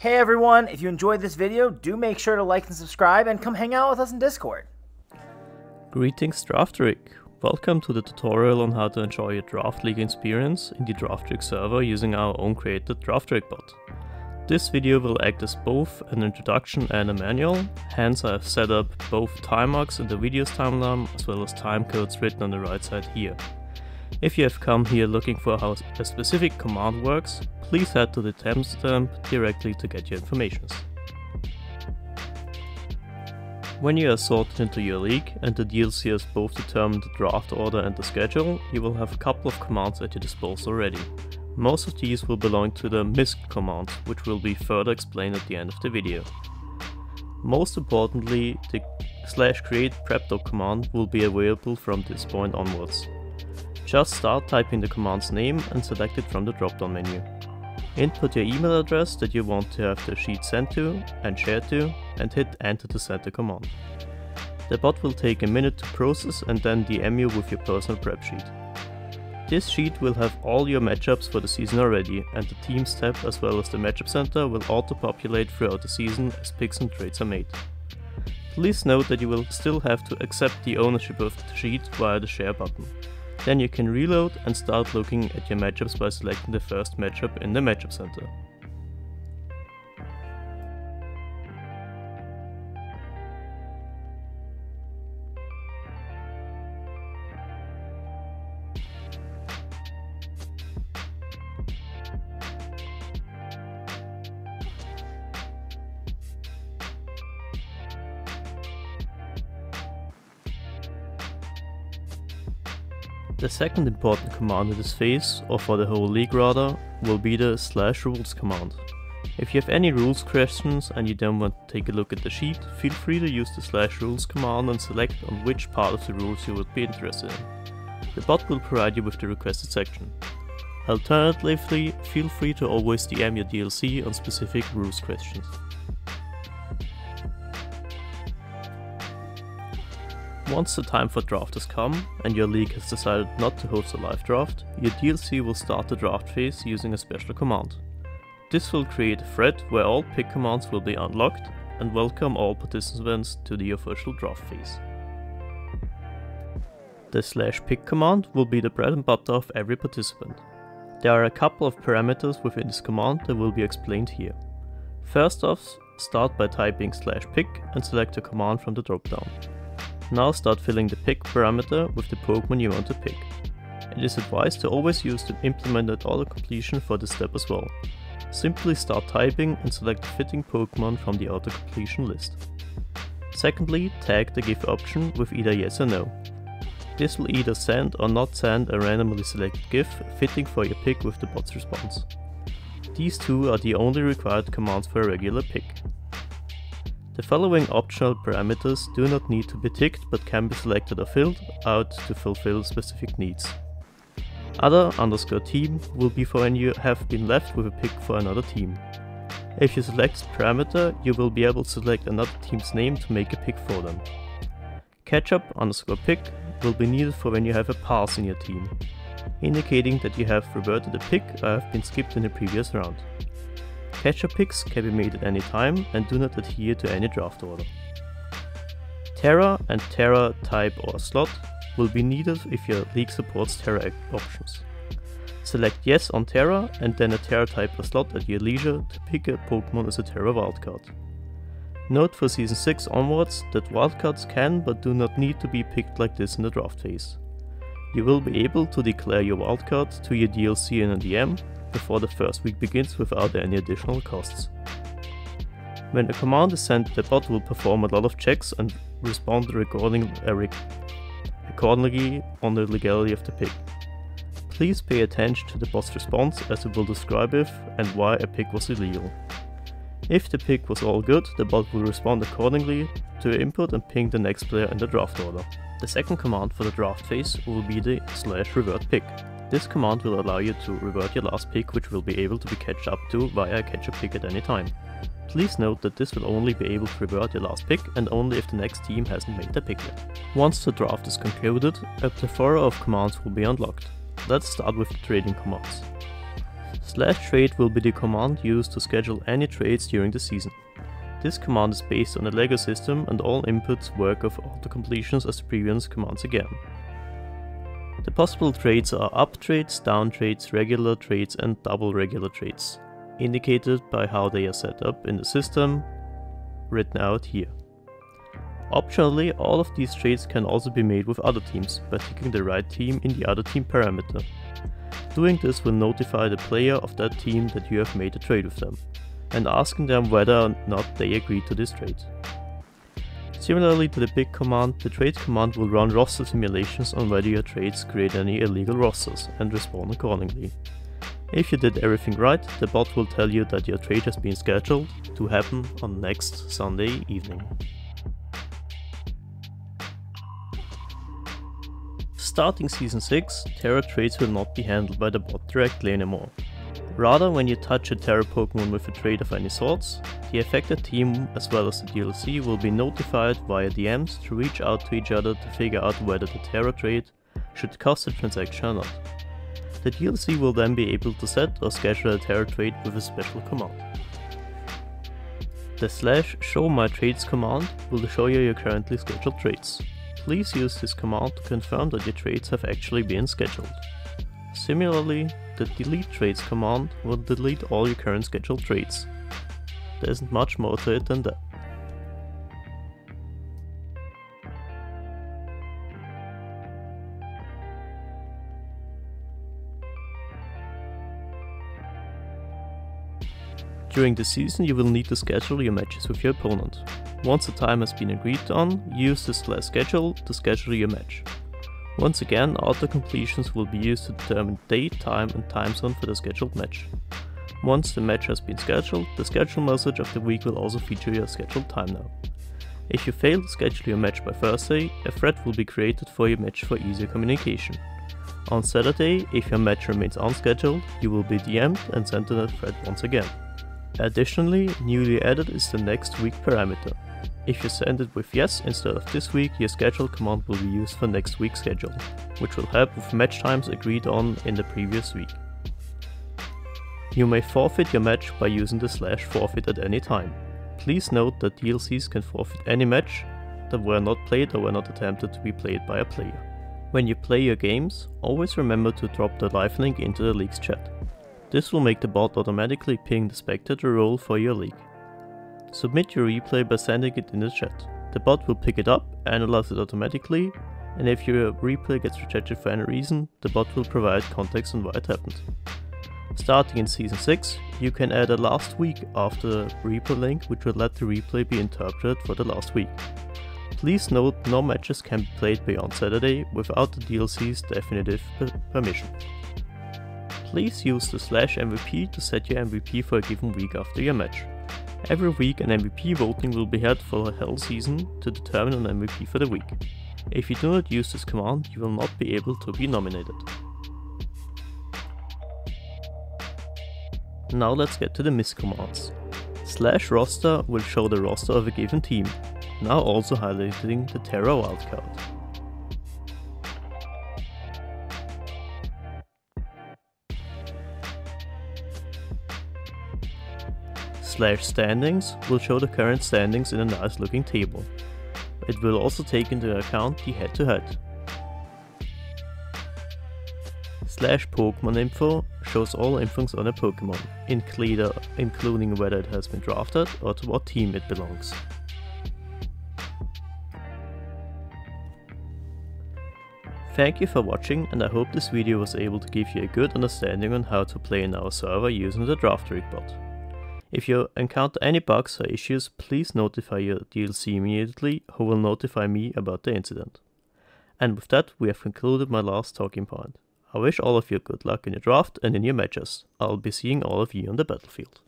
Hey everyone, if you enjoyed this video, do make sure to like and subscribe and come hang out with us in Discord. Greetings Draftarig. Welcome to the tutorial on how to enjoy your Draft League experience in the Draftarig server using our own created Draftarig bot. This video will act as both an introduction and a manual, hence I have set up both time marks in the video's timeline as well as time codes written on the right side here. If you have come here looking for how a specific command works, please head to the timestamp directly to get your informations. When you are sorted into your league and the DLC has both determined the draft order and the schedule, you will have a couple of commands at your disposal already. Most of these will belong to the MISC command, which will be further explained at the end of the video. Most importantly, the /create prepdoc command will be available from this point onwards. Just start typing the command's name and select it from the drop-down menu. Input your email address that you want to have the sheet sent to and shared to, and hit enter to send the command. The bot will take a minute to process and then DM you with your personal prep sheet. This sheet will have all your matchups for the season already, and the teams tab as well as the matchup center will auto-populate throughout the season as picks and trades are made. Please note that you will still have to accept the ownership of the sheet via the share button. Then you can reload and start looking at your matchups by selecting the first matchup in the matchup center. The second important command in this phase, or for the whole league rather, will be the /rules command. If you have any rules questions and you don't want to take a look at the sheet, feel free to use the /rules command and select on which part of the rules you would be interested in. The bot will provide you with the requested section. Alternatively, feel free to always DM your DLC on specific rules questions. Once the time for draft has come, and your league has decided not to host a live draft, your DLC will start the draft phase using a special command. This will create a thread where all pick commands will be unlocked, and welcome all participants to the official draft phase. The /pick command will be the bread and butter of every participant. There are a couple of parameters within this command that will be explained here. First off, start by typing /pick and select a command from the dropdown. Now start filling the pick parameter with the Pokémon you want to pick. It is advised to always use the implemented auto-completion for this step as well. Simply start typing and select the fitting Pokémon from the auto-completion list. Secondly, tag the give option with either yes or no. This will either send or not send a randomly selected GIF fitting for your pick with the bot's response. These two are the only required commands for a regular pick. The following optional parameters do not need to be ticked but can be selected or filled out to fulfill specific needs. Other _team will be for when you have been left with a pick for another team. If you select this parameter, you will be able to select another team's name to make a pick for them. Catch-up _pick will be needed for when you have a pass in your team, indicating that you have reverted a pick or have been skipped in the previous round. Catch-up picks can be made at any time and do not adhere to any draft order. Terra and Terra type or slot will be needed if your league supports Terra options. Select yes on Terra and then a Terra type or slot at your leisure to pick a Pokémon as a Terra wildcard. Note for Season 6 onwards that wildcards can but do not need to be picked like this in the draft phase. You will be able to declare your wildcard to your DLC in a DM before the first week begins without any additional costs. When a command is sent, the bot will perform a lot of checks and respond accordingly on the legality of the pick. Please pay attention to the bot's response as it will describe if and why a pick was illegal. If the pick was all good, the bot will respond accordingly to input and ping the next player in the draft order. The second command for the draft phase will be the /revert pick. This command will allow you to revert your last pick, which will be able to be catched up to via a catch-up pick at any time. Please note that this will only be able to revert your last pick and only if the next team hasn't made their pick yet. Once the draft is concluded, a plethora of commands will be unlocked. Let's start with the trading commands. /trade will be the command used to schedule any trades during the season. This command is based on the LEGO system and all inputs work off auto-completions as the previous commands again. The possible trades are up trades, down trades, regular trades and double regular trades, indicated by how they are set up in the system, written out here. Optionally, all of these trades can also be made with other teams by picking the right team in the other team parameter. Doing this will notify the player of that team that you have made a trade with them, and asking them whether or not they agree to this trade. Similarly to the pick command, the trade command will run roster simulations on whether your trades create any illegal rosters and respond accordingly. If you did everything right, the bot will tell you that your trade has been scheduled to happen on next Sunday evening. Starting Season 6, Terra trades will not be handled by the bot directly anymore. Rather, when you touch a Terra Pokémon with a trade of any sorts, the affected team as well as the DLC will be notified via DMs to reach out to each other to figure out whether the Terra trade should cost a transaction or not. The DLC will then be able to set or schedule a Terra trade with a special command. The /show my trades command will show you your currently scheduled trades. Please use this command to confirm that your trades have actually been scheduled. Similarly, the delete trades command will delete all your current scheduled trades. There isn't much more to it than that. During the season you will need to schedule your matches with your opponent. Once the time has been agreed on, use the /schedule to schedule your match. Once again, auto-completions will be used to determine date, time and time zone for the scheduled match. Once the match has been scheduled, the schedule message of the week will also feature your scheduled time now. If you fail to schedule your match by Thursday, a thread will be created for your match for easier communication. On Saturday, if your match remains unscheduled, you will be DM'd and sent a thread once again. Additionally, newly added is the next week parameter. If you send it with yes instead of this week, your schedule command will be used for next week's schedule, which will help with match times agreed on in the previous week. You may forfeit your match by using the /forfeit at any time. Please note that DLCs can forfeit any match that were not played or were not attempted to be played by a player. When you play your games, always remember to drop the live link into the league's chat. This will make the bot automatically ping the spectator role for your league. Submit your replay by sending it in the chat. The bot will pick it up, analyze it automatically, and if your replay gets rejected for any reason, the bot will provide context on why it happened. Starting in Season 6, you can add a last week after the replay link, which will let the replay be interpreted for the last week. Please note, no matches can be played beyond Saturday without the DLC's definitive permission. Please use the /MVP to set your MVP for a given week after your match. Every week an MVP voting will be held for the whole season to determine an MVP for the week. If you do not use this command, you will not be able to be nominated. Now let's get to the MISC commands. /roster will show the roster of a given team, now also highlighting the Terra wildcard. /standings will show the current standings in a nice looking table. It will also take into account the head-to-head. /Pokemon info shows all infos on a Pokemon, including whether it has been drafted or to what team it belongs. Thank you for watching, and I hope this video was able to give you a good understanding on how to play in our server using the Draftarig bot. If you encounter any bugs or issues, please notify your DLC immediately, who will notify me about the incident. And with that, we have concluded my last talking point. I wish all of you good luck in your draft and in your matches. I'll be seeing all of you on the battlefield.